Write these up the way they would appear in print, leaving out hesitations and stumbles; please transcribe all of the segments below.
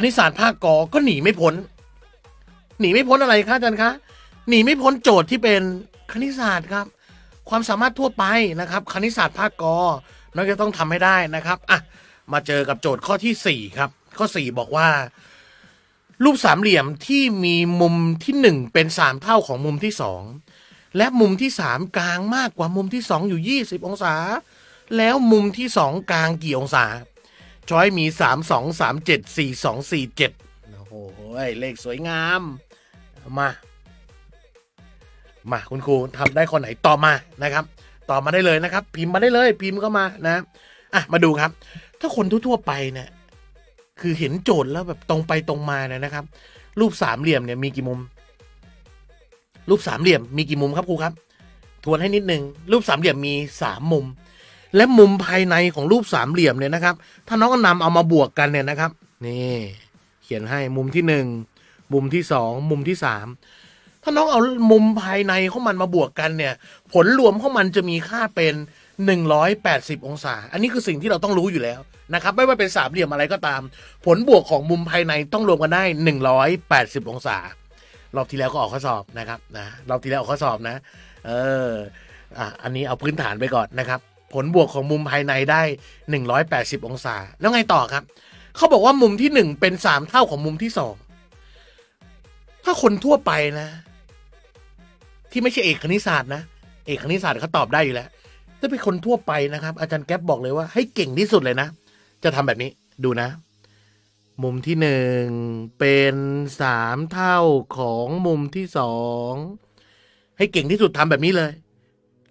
คณิตศาสตร์ภาคกก็หนีไม่พ้นอะไรคะอาจารย์คะหนีไม่พ้นโจทย์ที่เป็นคณิตศาสตร์ครับความสามารถทั่วไปนะครับคณิตศาสตร์ภาคกน้องจะต้องทำให้ได้นะครับอ่ะมาเจอกับโจทย์ข้อที่4ครับข้อ4บอกว่ารูปสามเหลี่ยมที่มีมุมที่1เป็น3เท่าของมุมที่2และมุมที่3กลางมากกว่ามุมที่2อยู่20องศาแล้วมุมที่2กลางกี่องศาช้อยมี3 2 3 7 4 2 4 7โอ้โหเลขสวยงามมาคุณครูทำได้คนไหนต่อมานะครับต่อมาได้เลยนะครับพิมพ์มาได้เลยพิมพ์เข้ามานะอ่ะมาดูครับถ้าคนทั่วไปเนี่ยคือเห็นโจทย์แล้วแบบตรงไปตรงมาเนี่ยนะครับรูปสามเหลี่ยมเนี่ยมีกี่มุมรูปสามเหลี่ยมมีกี่มุมครับครูครับทวนให้นิดนึงรูปสามเหลี่ยมมี3มุมและมุมภายในของรูปสามเหลี่ยมเนี่ยนะครับถ้าน้องก็นำเอามาบวกกันเนี่ยนะครับนี่เขียนให้มุมที่1มุมที่2มุมที่3ถ้าน้องเอามุมภายในของมันมาบวกกันเนี่ยผลรวมของมันจะมีค่าเป็น180องศาอันนี้คือสิ่งที่เราต้องรู้อยู่แล้วนะครับไม่ว่าเป็นสามเหลี่ยมอะไรก็ตามผลบวกของมุมภายในต้องรวมกันได้180องศารอบที่แล้วก็ออกข้อสอบนะครับนะรอบที่แล้วออกข้อสอบนะอันนี้เอาพื้นฐานไปก่อนนะครับผลบวกของมุมภายในได้180องศาแล้วไงต่อครับเขาบอกว่ามุมที่1เป็น3เท่าของมุมที่2ถ้าคนทั่วไปนะที่ไม่ใช่เอกคณิตศาสตร์นะเอกคณิตศาสตร์เขาตอบได้อยู่แล้วถ้าเป็นคนทั่วไปนะครับอาจารย์แก๊ปบอกเลยว่าให้เก่งที่สุดเลยนะจะทำแบบนี้ดูนะมุมที่1เป็น3เท่าของมุมที่2ให้เก่งที่สุดทำแบบนี้เลย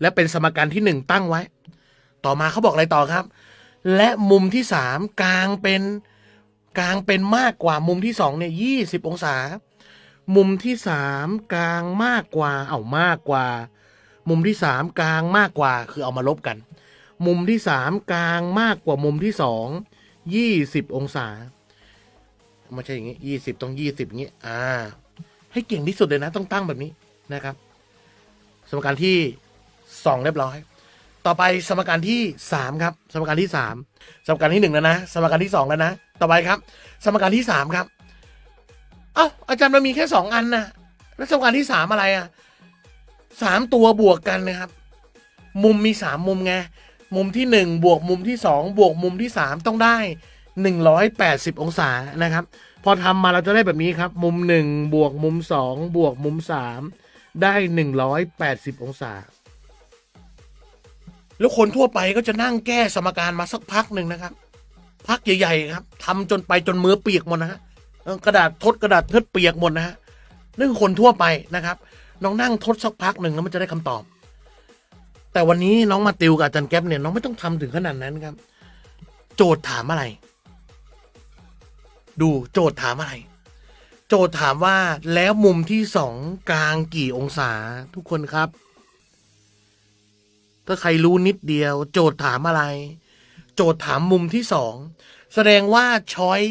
และเป็นสมการที่1ตั้งไว้ต่อมาเขาบอกอะไรต่อครับและมุมที่3กลางเป็นมากกว่ามุมที่2เนี่ย20องศามุมที่3กลางมากกว่ามุมที่3กลางมากกว่าคือเอามาลบกันมุมที่3กลางมากกว่ามุมที่2 20องศาไม่ใช่อย่างงี้20ต้อง20อย่างงี้ให้เก่งที่สุดเลยนะต้องตั้งแบบนี้นะครับสมการที่2เรียบร้อยต่อไปสมการที่3ครับสมการที่3สมการที่1แล้วนะสมการที่2แล้วนะต่อไปครับสมการที่3ครับเอ้าอาจารย์มันมีแค่2อันนะแล้วสมการที่3อะไรอ่ะ3ตัวบวกกันนะครับมุมมี3มุมไงมุมที่1บวกมุมที่2บวกมุมที่3ต้องได้180องศานะครับพอทำมาเราจะได้แบบนี้ครับมุม1บวกมุม2บวกมุม3ได้180องศาแล้วคนทั่วไปก็จะนั่งแก้สมการมาสักพักหนึ่งนะครับพักใหญ่ๆครับทำจนไปจนมือเปียกหมดนะฮะกระดาษทดกระดาษเทิดเปียกหมดนะฮะนั่นคือคนทั่วไปนะครับน้องนั่งทดสักพักหนึ่งแล้วมันจะได้คำตอบแต่วันนี้น้องมาติวกับอาจารย์แก๊ปเนี่ยน้องไม่ต้องทำถึงขนาดนั้นครับโจทย์ถามอะไรดูโจทย์ถามอะไรโจทย์ถามว่าแล้วมุมที่2กลางกี่องศาทุกคนครับถ้าใครรู้นิดเดียวโจทย์ถามอะไรโจทย์ถามมุมที่2แสดงว่าช้อย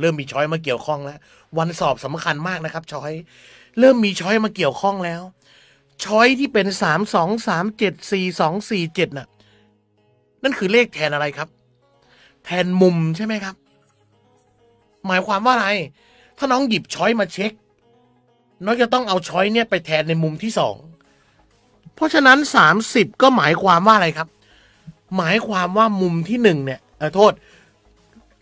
เริ่มมีช้อยมาเกี่ยวข้องแล้ววันสอบสำคัญมากนะครับช้อยเริ่มมีช้อยมาเกี่ยวข้องแล้วช้อยที่เป็น3 2 3 7 4 2 4 7น่ะนั่นคือเลขแทนอะไรครับแทนมุมใช่ไหมครับหมายความว่าอะไรถ้าน้องหยิบช้อยมาเช็คน้องจะต้องเอาช้อยเนี่ยไปแทนในมุมที่2เพราะฉะนั้น30ก็หมายความว่าอะไรครับหมายความว่ามุมที่1เนี่ยโทษ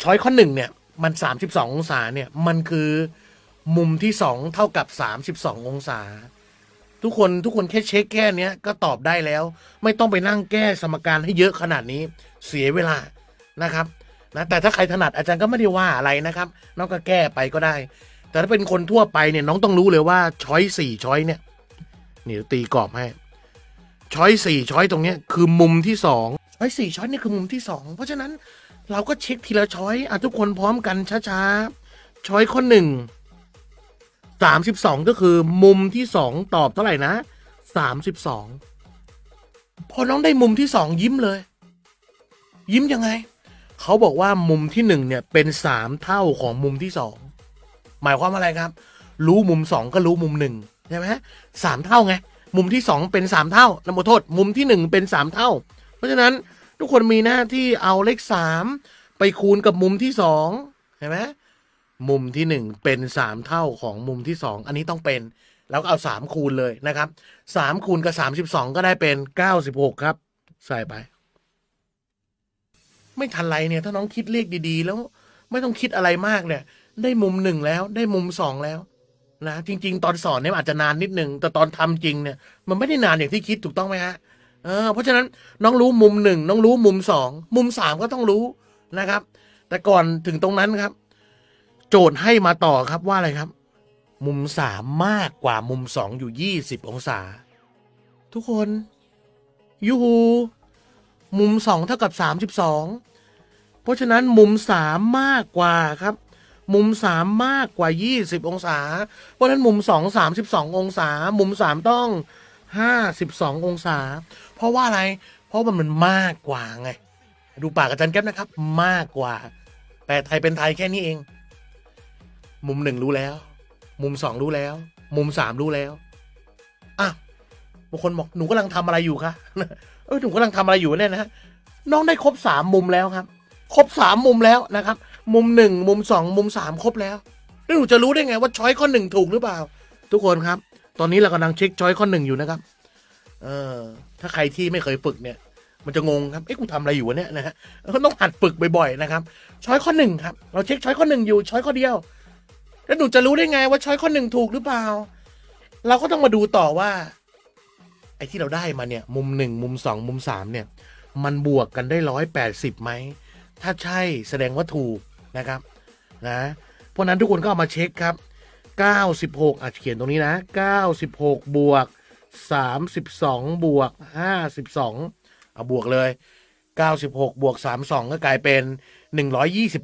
ช้อยข้อ1เนี่ยมัน32องศาเนี่ยมันคือมุมที่2เท่ากับ32องศาทุกคนแค่เช็คแค่นี้ก็ตอบได้แล้วไม่ต้องไปนั่งแก้สมการให้เยอะขนาดนี้เสียเวลานะครับนะแต่ถ้าใครถนัดอาจารย์ก็ไม่ได้ว่าอะไรนะครับน้องก็แก้ไปก็ได้แต่ถ้าเป็นคนทั่วไปเนี่ยน้องต้องรู้เลยว่าช้อย4ช้อยเนี่ยนี่ตีกรอบให้ช้อย4ช้อยตรงนี้คือมุมที่2ช้อย4ช้อยนี่คือมุมที่2เพราะฉะนั้นเราก็เช็คทีละช้อยทุกคนพร้อมกันช้าๆช้อยข้อ1 32ก็คือมุมที่2ตอบเท่าไหร่นะ32พอน้องได้มุมที่2ยิ้มเลยยิ้มยังไงเขาบอกว่ามุมที่1เนี่ยเป็น3เท่าของมุมที่2หมายความอะไรครับรู้มุม2ก็รู้มุม1ใช่ไหม3เท่าไงมุมที่2เป็น3เท่านะโมโทษมุมที่1เป็น3เท่าเพราะฉะนั้นทุกคนมีหน้าที่เอาเลข3ไปคูณกับมุมที่2เห็นไหม มุมที่1เป็น3เท่าของมุมที่2อันนี้ต้องเป็นแล้วก็เอา3คูณเลยนะครับ3คูณกับ32ก็ได้เป็น96ครับใส่ไปไม่ทันไรเนี่ยถ้าน้องคิดเลขดีๆแล้วไม่ต้องคิดอะไรมากเนี่ยได้มุม1แล้วได้มุม2แล้วนะจริงๆตอนสอนเนี่ยอาจจะนานนิดนึงแต่ตอนทำจริงเนี่ยมันไม่ได้นานอย่างที่คิดถูกต้องไหมฮะเพราะฉะนั้นน้องรู้มุม1น้องรู้มุม2มุม3ก็ต้องรู้นะครับแต่ก่อนถึงตรงนั้นครับโจทย์ให้มาต่อครับว่าอะไรครับมุม3มากกว่ามุม2อยู่20องศาทุกคนยูฮูมุม2เท่ากับ32เพราะฉะนั้นมุม3มากกว่าครับมุม3มากกว่า20องศาเพราะฉะนั้นมุม2 32องศามุม3ต้อง52องศาเพราะว่าอะไรเพราะมันมากกว่าไงดูปากอาจารย์แก๊ปนะครับมากกว่าแปลไทยเป็นไทยแค่นี้เองมุม1รู้แล้วมุม2รู้แล้วมุม3รู้แล้วอ่ะบางคนบอกหนูกำลังทำอะไรอยู่คะหนูกำลังทำอะไรอยู่เนี่ยนะน้องได้ครบ3มุมแล้วครับครบ3มุมแล้วนะครับมุม1มุม2มุม3ครบแล้วแล้วหนูจะรู้ได้ไงว่าช้อยข้อ1ถูกหรือเปล่าทุกคนครับตอนนี้เรากำลังเช็คช้อยข้อ1อยู่นะครับถ้าใครที่ไม่เคยฝึกเนี่ยมันจะงงครับเอ๊ะกูทำอะไรอยู่เนี่ยนะฮะก็ต้องหัดฝึกบ่อยๆนะครับช้อยข้อ1ครับเราเช็คช้อยข้อ1อยู่ช้อยข้อเดียวแล้วหนูจะรู้ได้ไงว่าช้อยข้อ1ถูกหรือเปล่าเราก็ต้องมาดูต่อว่าไอ้ที่เราได้มาเนี่ยมุม1มุม2มุม3เนี่ยมันบวกกันได้180ไหมถ้าใช่แสดงว่าถูกนะครับนะเพราะนั้นทุกคนก็เอามาเช็คครับ96อ่ะเขียนตรงนี้นะ96บวก32บวก52เอาบวกเลย96บวก32ก็กลายเป็น128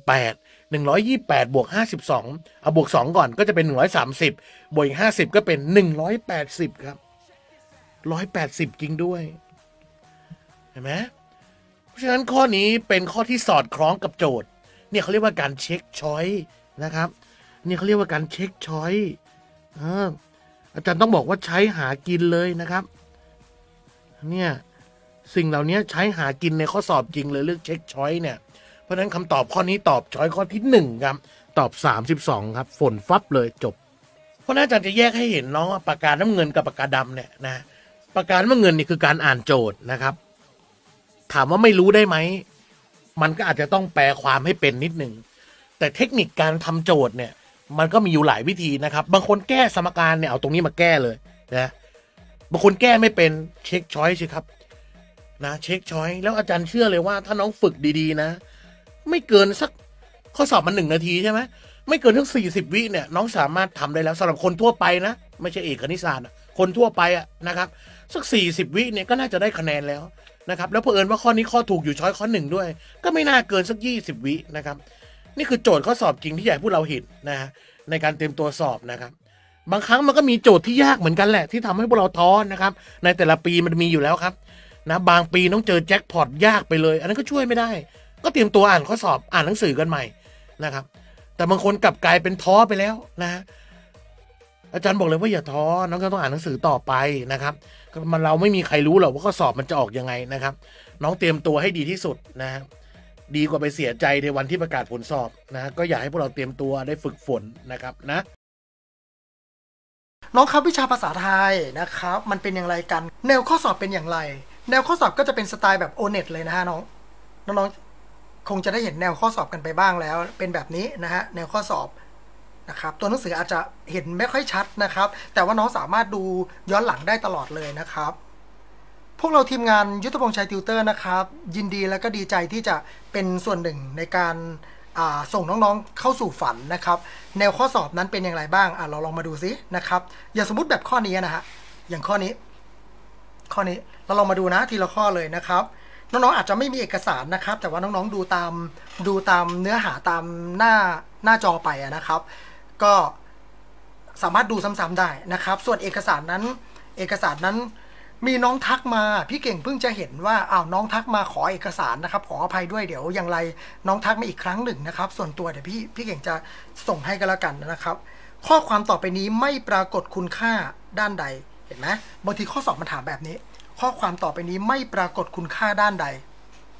บวก52เอาบวก2ก่อนก็จะเป็น130บวก50ก็เป็น180ครับ180จริงด้วยเห็นไหมเพราะฉะนั้นข้อนี้เป็นข้อที่สอดคล้องกับโจทย์เนี่ยเขาเรียกว่าการเช็คช้อยนะครับเนี่ยเขาเรียกว่าการเช็คช้อยอาจารย์ต้องบอกว่าใช้หากินเลยนะครับเนี่ยสิ่งเหล่านี้ใช้หากินในข้อสอบจริงเลยเลือกเช็คช้อยเนี่ยเพราะฉะนั้นคำตอบข้อนี้ตอบช้อยข้อที่1ครับตอบ32ครับฝนฟับเลยจบเพราะอาจารย์จะแยกให้เห็นเนาะปากกาน้ำเงินกับปากกาดำเนี่ยนะปากกาน้ำเงินนี่คือการอ่านโจทย์นะครับถามว่าไม่รู้ได้ไหมมันก็อาจจะต้องแปลความให้เป็นนิดนึงแต่เทคนิคการทำโจทย์เนี่ยมันก็มีอยู่หลายวิธีนะครับบางคนแก้สมการเนี่ยเอาตรงนี้มาแก้เลยนะบางคนแก้ไม่เป็นเช็คช้อยสิครับนะเช็คช้อยแล้วอาจารย์เชื่อเลยว่าถ้าน้องฝึกดีๆนะไม่เกินสักข้อสอบมัน1นาทีใช่ไหมไม่เกินทั้ง40วิเนี่ยน้องสามารถทำได้แล้วสำหรับคนทั่วไปนะไม่ใช่เอกคณิตศาสตร์คนทั่วไปอะนะครับสัก40วิเนี่ยก็น่าจะได้คะแนนแล้วนะครับแล้วเผอิญว่าข้อนี้ข้อถูกอยู่ช้อยข้อ1ด้วยก็ไม่น่าเกินสัก20วินะครับนี่คือโจทย์ข้อสอบจริงที่อยากให้พวกเราเห็นนะฮะในการเตรียมตัวสอบนะครับบางครั้งมันก็มีโจทย์ที่ยากเหมือนกันแหละที่ทำให้พวกเราท้อนะครับในแต่ละปีมันมีอยู่แล้วครับนะบางปีต้องเจอแจ็คพอตยากไปเลยอันนั้นก็ช่วยไม่ได้ก็เตรียมตัวอ่านข้อสอบอ่านหนังสือกันใหม่นะครับแต่บางคนกลับกลายเป็นท้อไปแล้วนะอาจารย์บอกเลยว่าอย่าท้อน้องก็ต้องอ่านหนังสือต่อไปนะครับเราไม่มีใครรู้หรอกว่าข้อสอบมันจะออกยังไงนะครับน้องเตรียมตัวให้ดีที่สุดนะดีกว่าไปเสียใจในวันที่ประกาศผลสอบนะก็อยากให้พวกเราเตรียมตัวได้ฝึกฝนนะครับนะน้องครับวิชาภาษาไทยนะครับมันเป็นอย่างไรกันแนวข้อสอบเป็นอย่างไรแนวข้อสอบก็จะเป็นสไตล์แบบโอเน็ตเลยนะฮะน้องคงจะได้เห็นแนวข้อสอบกันไปบ้างแล้วเป็นแบบนี้นะฮะแนวข้อสอบนะครับตัวหนังสืออาจจะเห็นไม่ค่อยชัดนะครับแต่ว่าน้องสามารถดูย้อนหลังได้ตลอดเลยนะครับพวกเราทีมงานยุทธพงษ์ชัยติวเตอร์นะครับยินดีและก็ดีใจที่จะเป็นส่วนหนึ่งในการส่งน้องๆเข้าสู่ฝันนะครับแนวข้อสอบนั้นเป็นอย่างไรบ้างเราลองมาดูซินะครับอย่าสมมติแบบข้อนี้นะฮะอย่างข้อนี้เราลองมาดูนะทีละข้อเลยนะครับน้องๆอาจจะไม่มีเอกสารนะครับแต่ว่าน้องๆดูตามเนื้อหาตามหน้าจอไปนะครับก็สามารถดูซ้ำๆได้นะครับส่วนเอกสารนั้นมีน้องทักมาพี่เก่งเพิ่งจะเห็นว่าอ้าวน้องทักมาขอเอกสารนะครับขออภัยด้วยเดี๋ยวอย่างไรน้องทักมาอีกครั้งหนึ่งนะครับส่วนตัวเดี๋ยวพี่เก่งจะส่งให้กันละกันนะครับข้อความต่อไปนี้ไม่ปรากฏคุณค่าด้านใดเห็นไหมบางทีข้อสอบมันถามแบบนี้ข้อความต่อไปนี้ไม่ปรากฏคุณค่าด้านใด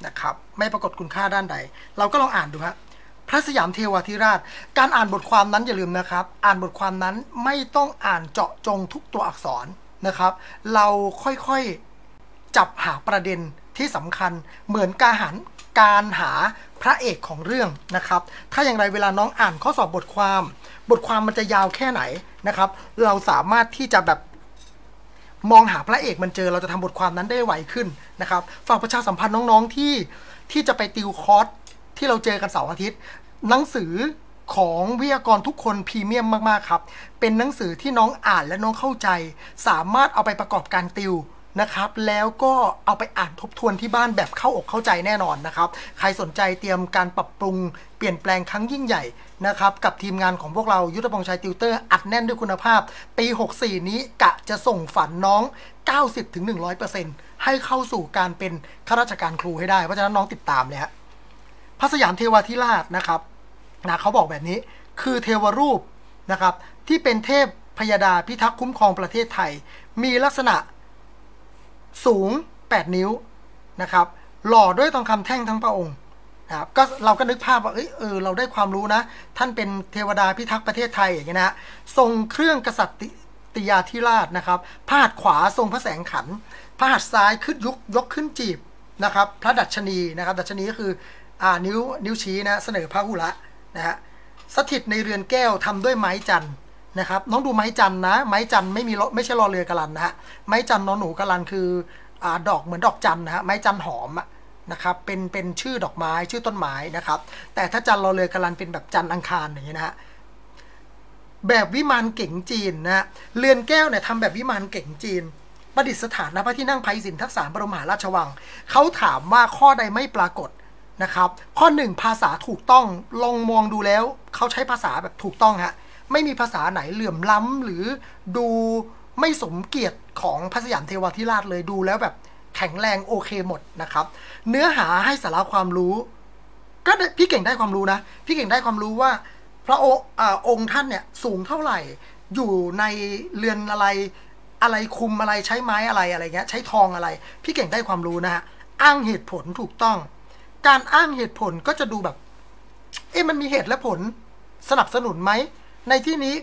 นะครับไม่ปรากฏคุณค่าด้านใดเราก็ลองอ่านดูครับพ ระสยามเทวาธิราชการอ่านบทความนั้นอย่าลืมนะครับอ่านบทความนั้นไม่ต้องอ่านเจาะจงทุกตัวอักษรนะครับเราค่อยๆจับหาประเด็นที่สำคัญเหมือนการหาพระเอกของเรื่องนะครับถ้าอย่างไรเวลาน้องอ่านข้อสอบบทความมันจะยาวแค่ไหนนะครับเราสามารถที่จะแบบมองหาพระเอกมันเจอเราจะทำบทความนั้นได้ไวขึ้นนะครับฝากประชาสัมพันธ์น้องๆที่จะไปติวคอร์สที่เราเจอกันเสาร์อาทิตย์หนังสือของวิทยากรทุกคนพรีเมียมมากๆครับเป็นหนังสือที่น้องอ่านและน้องเข้าใจสามารถเอาไปประกอบการติวนะครับแล้วก็เอาไปอ่านทบทวนที่บ้านแบบเข้าอกเข้าใจแน่นอนนะครับใครสนใจเตรียมการปรับปรุงเปลี่ยนแปลงครั้งยิ่งใหญ่นะครับกับทีมงานของพวกเรายุทธพงษ์ชัยติวเตอร์อัดแน่นด้วยคุณภาพปี64นี้กะจะส่งฝันน้อง 90-100% ให้เข้าสู่การเป็นข้าราชการครูให้ได้เพราะฉะนั้นน้องติดตามเลยฮะพระสยามเทวาธิราชนะครับเขาบอกแบบนี้คือเทวรูปนะครับที่เป็นเทพพยดาพิทักษ์คุ้มครองประเทศไทยมีลักษณะสูง8นิ้วนะครับหล่อด้วยทองคำแท่งทั้งพระองค์นะครับก็เราก็นึกภาพว่าเราได้ความรู้นะท่านเป็นเทวดาพิทักษ์ประเทศไทยอย่างเงี้ยนะทรงเครื่องกษัตริยาธิราชนะครับพระหัตถ์ขวาทรงพระแสงขันพระหัตถ์ซ้ายขึ้นยกขึ้นจีบนะครับพระดัชนีนะครับดัชนีก็คือนิ้วชี้นะเสนอพระหุระนะฮะสถิตในเรือนแก้วทำด้วยไม้จันทร์นะครับน้องดูไม้จันทร์นะไม้จันทร์ไม่ใช่รอเรือกะลันนะฮะไม้จันทร์นอนหนูกะลันคือดอกเหมือนดอกจันทร์นะฮะไม้จันทร์หอมนะครับเป็นชื่อดอกไม้ชื่อต้นไม้นะครับแต่ถ้าจันทร์รอเรือกะลันเป็นแบบจันทร์อังคารอย่างนี้นะฮะแบบวิมานเก๋งจีนนะเรือนแก้วเนี่ยทำแบบวิมานเก๋งจีนประดิษฐานณพระที่นั่งไพศิลป์ทักษณบรมหาราชวังเขาถามว่าข้อใดไม่ปรากฏนะครับข้อ1ภาษาถูกต้องลองมองดูแล้วเขาใช้ภาษาแบบถูกต้องฮะไม่มีภาษาไหนเหลื่อมล้ำหรือดูไม่สมเกียรติของพระสยามเทวาธิราชเลยดูแล้วแบบแข็งแรงโอเคหมดนะครับเนื้อหาให้สาระความรู้ก็พี่เก่งได้ความรู้นะพี่เก่งได้ความรู้ว่าพระองค์ท่านเนี่ยสูงเท่าไหร่อยู่ในเรือนอะไรคุมอะไรใช้ไม้อะไรเงี้ยใช้ทองอะไรพี่เก่งได้ความรู้นะฮะอ้างเหตุผลถูกต้องการอ้างเหตุผลก็จะดูแบบมันมีเหตุและผลสนับสนุนไหมในที่นี้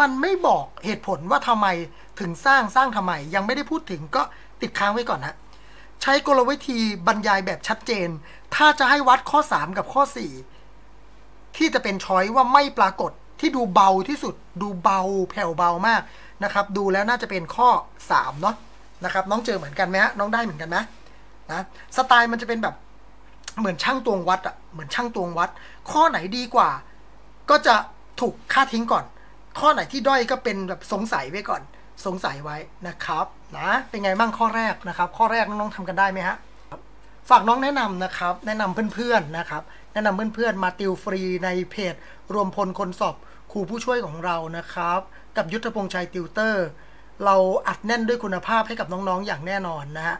มันไม่บอกเหตุผลว่าทำไมถึงสร้างทำไมยังไม่ได้พูดถึงก็ติดค้างไว้ก่อนฮะใช้กลวิธีบรรยายแบบชัดเจนถ้าจะให้วัดข้อ3กับข้อ4ที่จะเป็นช้อยว่าไม่ปรากฏที่ดูเบาที่สุดดูเบาแผ่วเบามากนะครับดูแล้วน่าจะเป็นข้อ3เนาะนะครับน้องเจอเหมือนกันไหมฮะน้องได้เหมือนกันไหมนะสไตล์มันจะเป็นแบบเหมือนช่างตวงวัดเหมือนช่างตวงวัดข้อไหนดีกว่าก็จะถูกค่าทิ้งก่อนข้อไหนที่ด้อยก็เป็นแบบสงสัยไว้ก่อนสงสัยไว้นะครับนะเป็นไงบ้างข้อแรกนะครับข้อแรกน้องๆทำกันได้ไหมฮะฝากน้องแนะนำนะครับแนะนำเพื่อนๆนะครับแนะนำเพื่อนๆมาติวฟรีในเพจรวมพลคนสอบครูผู้ช่วยของเรานะครับกับยุทธพงษ์ชัยติวเตอร์เราอัดแน่นด้วยคุณภาพให้กับน้องๆอย่างแน่นอนนะฮะ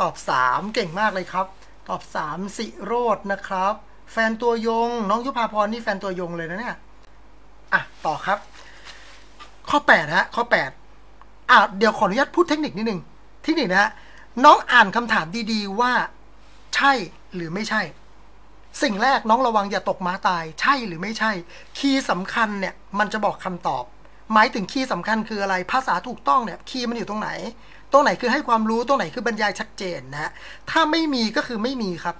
ตอบ3เก่งมากเลยครับตอบ3สิโรจน์นะครับแฟนตัวยงน้องยุพาพรนี่แฟนตัวยงเลยนะเนี่ยต่อครับข้อ8ฮะข้อ8เดี๋ยวขออนุญาตพูดเทคนิคนิดนึงเทคนิคนะฮะน้องอ่านคำถามดีๆว่าใช่หรือไม่ใช่สิ่งแรกน้องระวังอย่าตกม้าตายใช่หรือไม่ใช่คีย์สำคัญเนี่ยมันจะบอกคำตอบหมายถึงคีย์สำคัญคืออะไรภาษาถูกต้องเนี่ยคีย์มันอยู่ตรงไหนคือให้ความรู้ตรงไหนคือบรรยายชัดเจนนะฮะถ้าไม่มีก็คือไม่มีครับ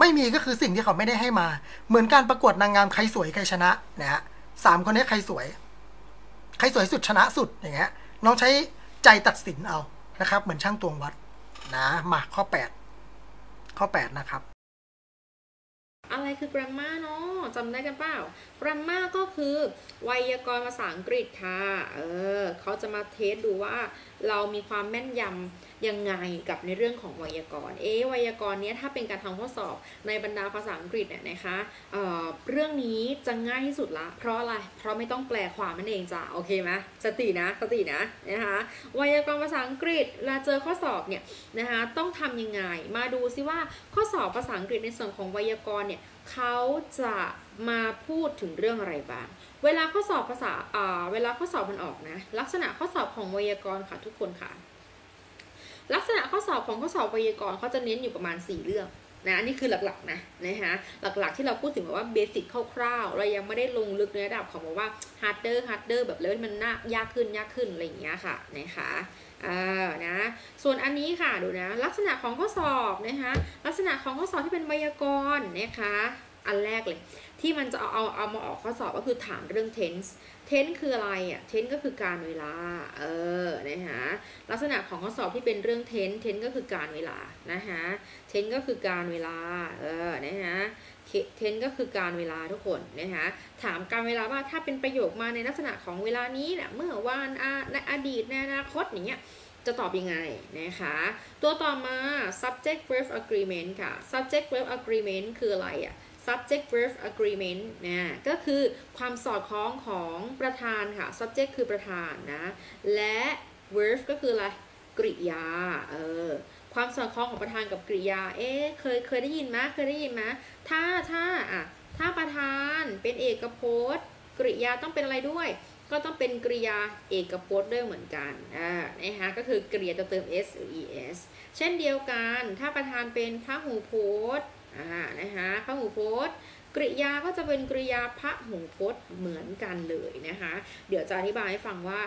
ไม่มีก็คือสิ่งที่เขาไม่ได้ให้มาเหมือนการประกวดนางงามใครสวยใครชนะนะฮะ3คนนี้ใครสวยสุดชนะสุดอย่างเงี้ยน้องใช้ใจตัดสินเอานะครับเหมือนช่างตวงวัดนะมาข้อ8ข้อ8นะครับอะไรคือ grammar เนาะจำได้กันเปล่า grammar ก็คือไวยากรณ์ภาษาอังกฤษค่ะเขาจะมาเทสดูว่าเรามีความแม่นยำยังไงกับในเรื่องของไวยากรณ์ไวยากรณ์เนี้ยถ้าเป็นการทำข้อสอบในบรรดาภาษาอังกฤษเนี่ยนะคะ เรื่องนี้จะง่ายที่สุดละเพราะอะไรเพราะไม่ต้องแปลความนั่นเองจ้ะโอเคไหมสตินะนะคะไวยากรณ์ภาษาอังกฤษเราเจอข้อสอบเนี่ยนะคะต้องทำยังไงมาดูซิว่าข้อสอบภาษาอังกฤษในส่วนของไวยากรณ์เนี่ยเขาจะมาพูดถึงเรื่องอะไรบ้างเวลาข้อสอบภาษาเวลาข้อสอบมันออกนะลักษณะข้อสอบของไวยากรณ์ค่ะทุกคนค่ะลักษณะข้อสอบของข้อสอบไวยากรณ์เขาจะเน้นอยู่ประมาณ4เรื่อง นะอันนี้คือหลักๆนะนะคะหลักๆที่เราพูดถึงแบบว่าเบสิกคร่าวๆเรายังไม่ได้ลงลึกในระดับของแบบว่าฮาร์ดเดอร์แบบเลเวลมันน่ายากขึ้นอะไรอย่างเงี้ยค่ะนะคะนะส่วนอันนี้ค่ะดูนะลักษณะของข้อสอบนะคะลักษณะของข้อสอบที่เป็นไวยากรณ์นะคะอันแรกเลยที่มันจะเอามาออกข้อสอบก็คือถามเรื่อง tense คืออะไรอ่ะ tense ก็คือการเวลานะคะลักษณะของข้อสอบที่เป็นเรื่อง tense ก็คือการเวลานะคะนะคะtense ก็คือการเวลาทุกคนนะคะถามการเวลาว่าถ้าเป็นประโยคมาในลักษณะของเวลานี้นะเมื่อวานในอดีตในอนาคตอย่างเงี้ยจะตอบยังไงนะคะตัวต่อมา subject verb agreement ค่ะ subject verb agreement คืออะไรอ่ะsubject verb agreement นะก็คือความสอดคล้องของประธานค่ะ subject คือประธานนะและ verb ก็คืออะไรกริยาความสอดคล้องของประธานกับกริยาเคยได้ยินไหมถ้าประธานเป็นเอกพจน์กริยาต้องเป็นอะไรด้วยก็ต้องเป็นกริยาเอกพจน์ด้วยเหมือนกันนะคะก็คือกริยาจะเติม s หรือ es เช่นเดียวกันถ้าประธานเป็นพหูพจน์นะคะพหูพจน์กริยาก็จะเป็นกริยาพหูพจน์เหมือนกันเลยนะคะเดี๋ยวจะอธิบายให้ฟังว่า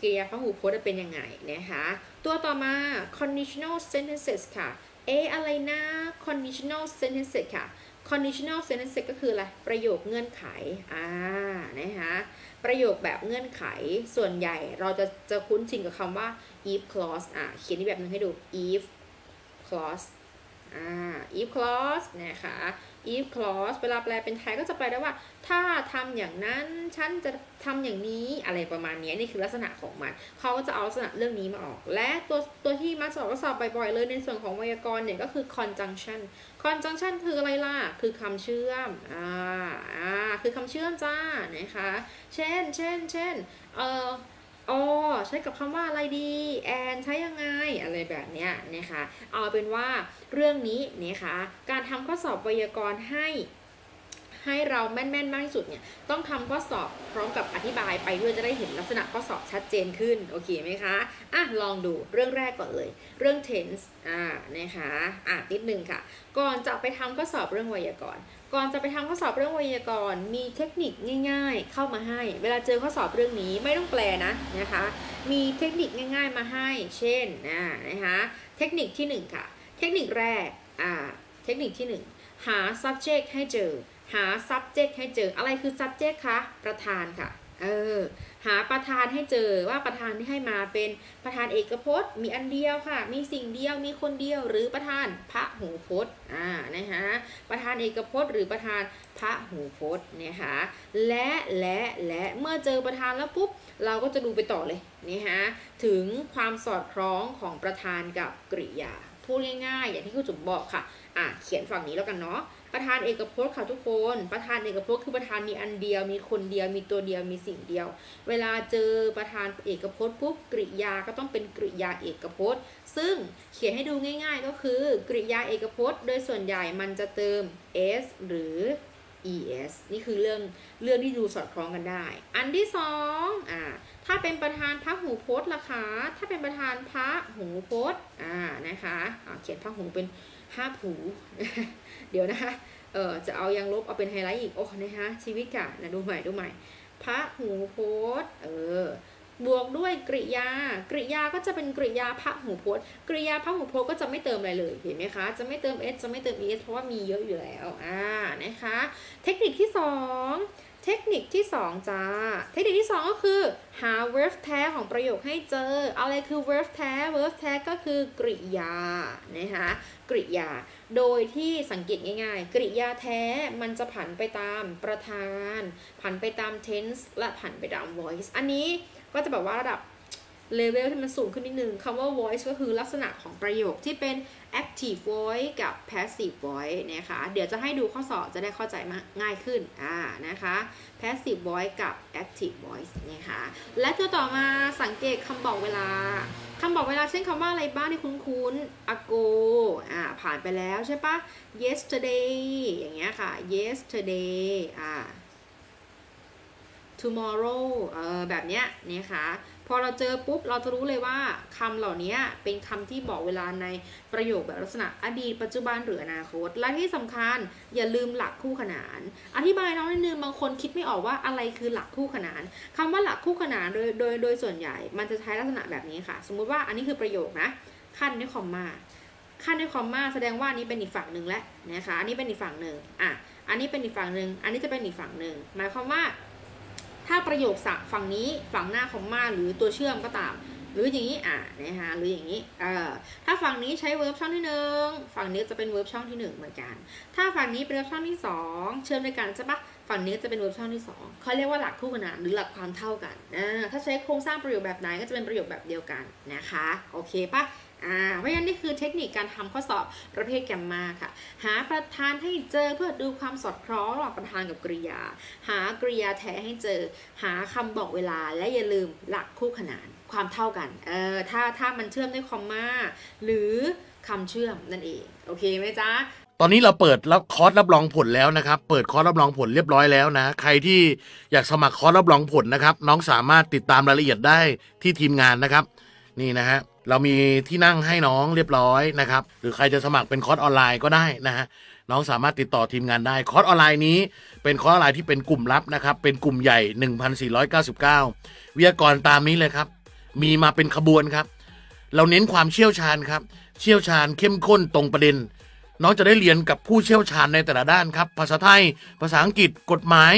กริยาพหูพจน์เป็นยังไงนะคะตัวต่อมา conditional sentences ค่ะอะไรนะ conditional sentences ค่ะ conditional sentences ก็คืออะไรประโยคเงื่อนไขนะคะประโยคแบบเงื่อนไขส่วนใหญ่เราจะคุ้นชินกับคำว่า if clause เขียนแบบนึงให้ดู if clause if clause นะคะ if clause เวลาแปลเป็นไทยก็จะแปลได้ว่าถ้าทำอย่างนั้นฉันจะทำอย่างนี้อะไรประมาณนี้นี่คือลักษณะของมันเขาก็จะเอาลักษณะเรื่องนี้มาออกและตัวที่มาสอบก็สอบบ่อยๆเลยในส่วนของไวยากรณ์เนี่ยก็คือ conjunction conjunction คืออะไรล่ะคือคำเชื่อมคือคำเชื่อมจ้านะคะเช่นใช้กับคำว่าอะไรดีแอนใช้ยังไงอะไรแบบเนี้ยนะคะเอาเป็นว่าเรื่องนี้นะคะการทำข้อสอบไวยากรณ์ให้เราแม่นมากที่สุดเนี่ยต้องทำข้อสอบพร้อมกับอธิบายไปด้วยจะได้เห็นลักษณะข้อสอบชัดเจนขึ้นโอเคไหมคะลองดูเรื่องแรกก่อนเลยเรื่อง tense นะคะนิดนึงค่ะก่อนจะไปทำข้อสอบเรื่องไวยากรณ์มีเทคนิคง่ายๆเข้ามาให้เวลาเจอข้อสอบเรื่องนี้ไม่ต้องแปลนะคะมีเทคนิคง่ายๆมาให้เช่นนะคะเทคนิคที่1ค่ะเทคนิคแรกเทคนิคที่1หา subject ให้เจออะไรคือ subject คะประธานค่ะหาประธานให้เจอว่าประธานที่ให้มาเป็นประธานเอกพจน์มีอันเดียวค่ะมีสิ่งเดียวมีคนเดียวหรือประธานพหูพจน์นะคะประธานเอกพจน์หรือประธานพหูพจน์นะคะและเมื่อเจอประธานแล้วปุ๊บเราก็จะดูไปต่อเลยนะคะถึงความสอดคล้องของประธานกับกริยาพูดง่ายๆอย่างที่ครูจุ๋มบอกค่ะเขียนฝั่งนี้แล้วกันเนาะประธานเอกพจน์ค่ะทุกคนประธานเอกพจน์คือประธานมีอันเดียวมีคนเดียวมีตัวเดียวมีสิ่งเดียวเวลาเจอประธานเอกพจน์ปุ๊บกริยาก็ต้องเป็นกริยาเอกพจน์ซึ่งเขียนให้ดูง่ายๆก็คือกริยาเอกพจน์โดยส่วนใหญ่มันจะเติม s หรือ es นี่คือเรื่องที่ดูสอดคล้องกันได้อันที่2ถ้าเป็นประธานพหูพจน์ล่ะคะถ้าเป็นประธานพหูพจน์นะคะเขียนพหูเป็นหูเดี๋ยวนะคะจะเอายังลบเอาเป็นไฮไลท์อีกนะคะชีวิตค่ะนะดูใหม่พหูพจน์บวกด้วยกริยากริยาก็จะเป็นกริยาพหูพจน์กริยาพหูพจน์ก็จะไม่เติมอะไรเลยเห็นไหมคะจะไม่เติม s จะไม่เติม es เพราะว่ามีเยอะอยู่แล้วนะคะเทคนิคที่2จ้าเทคนิคที่2ก็คือหา verb แท้ของประโยคให้เจออะไรคือ verb แท้ verb แท้ก็คือกริยานะคะกริยาโดยที่สังเกตง่ายๆกริยาแท้มันจะผันไปตามประธานผันไปตาม tense และผันไปตาม voice อันนี้ก็จะแบบว่าระดับเลเวลที่มันสูงขึ้นนิดนึงคำว่า voice ก็คือลักษณะของประโยคที่เป็น active voice กับ passive voice นะคะเดี๋ยวจะให้ดูข้อสอบจะได้เข้าใจง่ายขึ้นนะคะ passive voice กับ active voice นะคะและตัวต่อมาสังเกตคำบอกเวลาเช่นคำว่าอะไรบ้างที่คุ้นๆ ago ผ่านไปแล้วใช่ปะ yesterday อย่างเงี้ยค่ะ yesterday tomorrow แบบเนี้ยนะคะพ อเราเจอปุ๊บเราจะรู้เลยว่าคำเหล่านี้เป็นคำที่บอกเวลาในประโยคแบบลักษณะอดีตปัจจุบันหรืออนาคตและที่สำคัญอย่าลืมหลักคู่ขนานอธิบายน้องนิดนึงบางคนคิดไม่ออกว่าอะไรคือหลักคู่ขนานคำว่าหลักคู่ขนานโดยส่วนใหญ่มันจะใช้ลักษณะแบบนี้ค่ะสมมุติว่าอันนี้คือประโยคนะขั้นด้วยคอมมาขั้นด้วยคอมมาแสดงว่าอันนี้เป็นอีกฝั่งหนึ่งแล้วนะคะอันนี้เป็นอีกฝั่งหนึ่งอันนี้เป็นอีกฝั่งหนึ่งอันนี้จะเป็นอีกฝั่งหนึ่งหมายความว่าถ้าประโยคฝั่งนี้ฝั่งหน้าคอมมาหรือตัวเชื่อมก็ตามหรืออย่างนี้นะคะหรืออย่างนี้ถ้าฝั่งนี้ใช้เวิร์บช่องที่1ฝั่งนี้จะเป็นเวิร์บช่องที่1เหมือนกันถ้าฝั่งนี้เป็นเวิร์บช่องที่2เชื่อมด้วยกันใช่ปะฝั่งนี้จะเป็นเวิร์บช่องที่2เขาเรียกว่าหลักคู่ขนานหรือหลักความเท่ากันถ้าใช้โครงสร้างประโยคแบบไหนก็จะเป็นประโยคแบบเดียวกันนะคะโอเคปะเพราะงั้นนี่คือเทคนิคการทำข้อสอบประเภทแกรมมาค่ะหาประธานให้เจอเพื่อดูความสอดคล้องระหว่างประธานกับกริยาหากริยาแท้ให้เจอหาคำบอกเวลาและอย่าลืมหลักคู่ขนานความเท่ากันถ้ามันเชื่อมด้วยคอมมาหรือคำเชื่อมนั่นเองโอเคไหมจ๊ะตอนนี้เราเปิดรับคอร์สรับรองผลแล้วนะครับเปิดคอร์สรับรองผลเรียบร้อยแล้วนะใครที่อยากสมัครคอร์สรับรองผลนะครับน้องสามารถติดตามรายละเอียดได้ที่ทีมงานนะครับนี่นะฮะเรามีที่นั่งให้น้องเรียบร้อยนะครับหรือใครจะสมัครเป็นคอร์สออนไลน์ก็ได้นะฮะน้องสามารถติดต่อทีมงานได้คอร์สออนไลน์นี้เป็นคอร์สออนไลน์ที่เป็นกลุ่มลับนะครับเป็นกลุ่มใหญ่ 1,499 วิทยากรตามนี้เลยครับมีมาเป็นขบวนครับเราเน้นความเชี่ยวชาญครับเชี่ยวชาญเข้มข้นตรงประเด็นน้องจะได้เรียนกับผู้เชี่ยวชาญในแต่ละด้านครับภาษาไทยภาษาอังกฤษกฎหมาย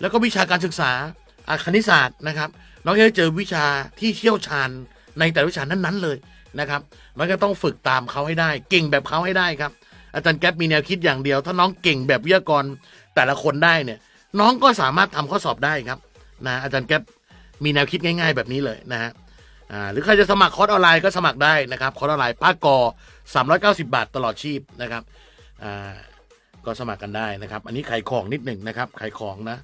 แล้วก็วิชาการศึกษาคณิตศาสตร์นะครับน้องจะได้เจอวิชาที่เชี่ยวชาญในแต่วิชานั้นๆเลยนะครับน้องก็ต้องฝึกตามเขาให้ได้เก่งแบบเขาให้ได้ครับอาจารย์แก๊ปมีแนวคิดอย่างเดียวถ้าน้องเก่งแบบวิทยากรแต่ละคนได้เนี่ยน้องก็สามารถทำข้อสอบได้ครับนะอาจารย์แก๊ปมีแนวคิดง่ายๆแบบนี้เลยนะฮะหรือใครจะสมัครคอร์สออนไลน์ก็สมัครได้นะครับคอร์สออนไลน์ภาคก390 บาทตลอดชีพนะครับก็สมัครกันได้นะครับอันนี้ขายของนิดหนึ่งนะครับขายของนะ